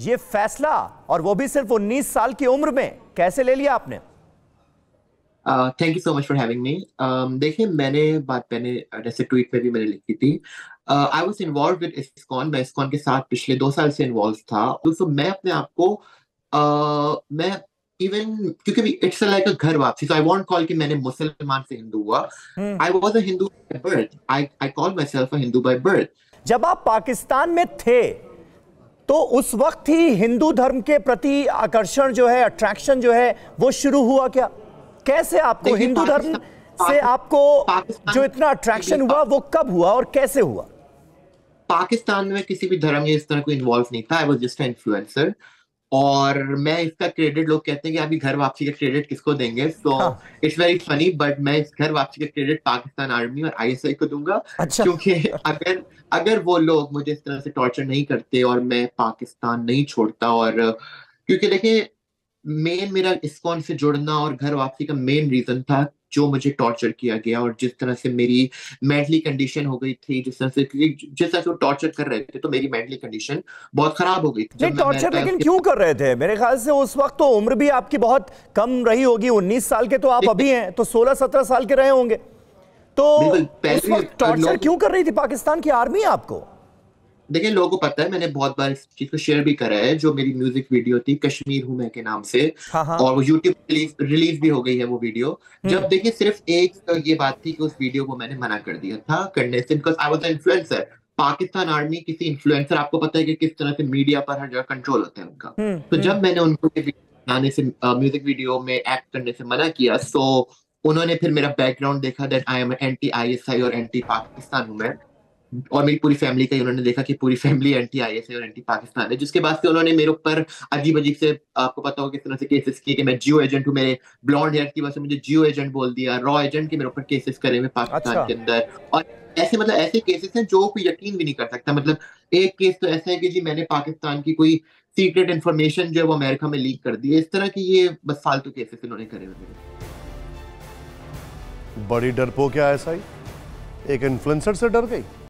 ये फैसला, और वो भी सिर्फ 19 साल की उम्र में, कैसे ले लिया आपने? Thank you so much for having me. देखिए, मैंने जैसे ट्वीट में भी मैंने लिखी थी, I was involve with ISKCON, मैं ISKCON के साथ पिछले 2 साल से इन्वॉल्व था। तो मैं अपने आप को मैं इवन क्योंकि इट्स लाइक अ घर वापसी, सो आई वॉन्ट कॉल कि मैंने मुसलमान से हिंदू हुआ। I was a Hindu by birth, I call myself a Hindu by birth. जब आप पाकिस्तान में थे तो उस वक्त ही हिंदू धर्म के प्रति आकर्षण जो है, अट्रैक्शन जो है, वो शुरू हुआ क्या? कैसे आपको हिंदू धर्म से आपको जो इतना अट्रैक्शन हुआ वो कब हुआ और कैसे हुआ? पाकिस्तान में किसी भी धर्म या इस तरह कोई इन्वॉल्व नहीं था, I was just an influencer. और मैं इसका क्रेडिट, लोग कहते हैं कि अभी घर वापसी का क्रेडिट किसको देंगे, so it's very funny, but मैं इस घर वापसी का क्रेडिट पाकिस्तान आर्मी और ISI को दूंगा। अच्छा। क्योंकि अगर वो लोग मुझे इस तरह से टॉर्चर नहीं करते और मैं पाकिस्तान नहीं छोड़ता, और क्योंकि देखिए मेन मेरा ISKCON से जुड़ना और घर वापसी का मेन रीजन था जो मुझे टॉर्चर किया गया, और जिस तरह से मेरी मेंटली कंडीशन हो गई थी, जिस तरह से वो टॉर्चर कर रहे थे, तो मेरी मेंटली कंडीशन बहुत खराब हो गई थी। टॉर्चर लेकिन क्यों कर रहे थे? मेरे ख्याल से उस वक्त तो उम्र भी आपकी बहुत कम रही होगी, 19 साल के तो आप अभी हैं, तो 16-17 साल के रहे होंगे, तो उस वक्त टॉर्चर क्यों कर रही थी पाकिस्तान की आर्मी आपको? देखिए, लोगों को पता है, मैंने बहुत बार इस चीज को शेयर भी करा है, जो मेरी म्यूजिक वीडियो थी कश्मीर हूं मैं के नाम से, और वो YouTube रिलीज भी हो गई है वो वीडियो। जब देखिए, सिर्फ एक ये बात थी कि उस वीडियो को मैंने मना कर दिया था करने से, because I was an influencer. Pakistan army किसी इन्फ्लुएंसर, आपको पता है कि किस तरह से मीडिया पर हर जगह कंट्रोल होता है उनका। तो जब मैंने उनको गाने से, म्यूजिक वीडियो में एक्ट करने से मना किया, सो उन्होंने फिर मेरा बैकग्राउंड देखा, दैट आई एम anti-ISI और एंटी पाकिस्तान हूं मैं, और मेरी पूरी फैमिली का उन्होंने देखा कि पूरी फैमिली anti-ISI और anti-पाकिस्तान है। जिसके बाद से उन्होंने मेरे ऊपर अजीब अजीब से, आपको पता होगा किस तरह से केसेस किए कि मैं जियो एजेंट हूँ, मेरे ब्लॉन्ड हेयर की वजह से मुझे जियो एजेंट बोल दिया, रॉ एजेंट के मेरे ऊपर केसेस करे हुए पाकिस्तान के अंदर। और ऐसे मतलब ऐसे केसेस हैं जो कोई यकीन भी नहीं कर सकता। मतलब एक केस तो ऐसा है कि जी मैंने पाकिस्तान की कोई सीक्रेट इन्फॉर्मेशन जो है वो अमेरिका में लीक कर दी है। इस तरह की ये बस फालतू केसेस इन्होंने करे हुए। बड़ी डरपोक है ISI, एक इन्फ्लुएंसर से डर गई।